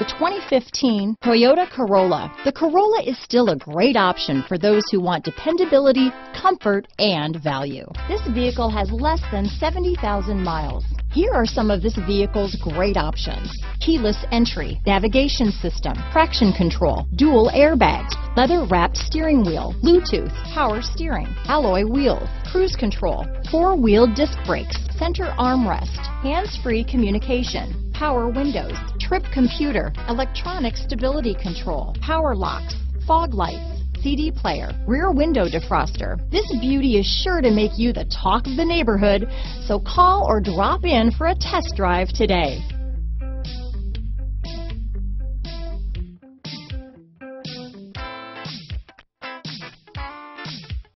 The 2015 Toyota Corolla. The Corolla is still a great option for those who want dependability, comfort, and value. This vehicle has less than 70,000 miles. Here are some of this vehicle's great options: keyless entry, navigation system, traction control, dual airbags, leather-wrapped steering wheel, Bluetooth, power steering, alloy wheels, cruise control, four-wheel disc brakes, center armrest, hands-free communication, power windows, trip computer, electronic stability control, power locks, fog lights, CD player, rear window defroster. This beauty is sure to make you the talk of the neighborhood, so call or drop in for a test drive today.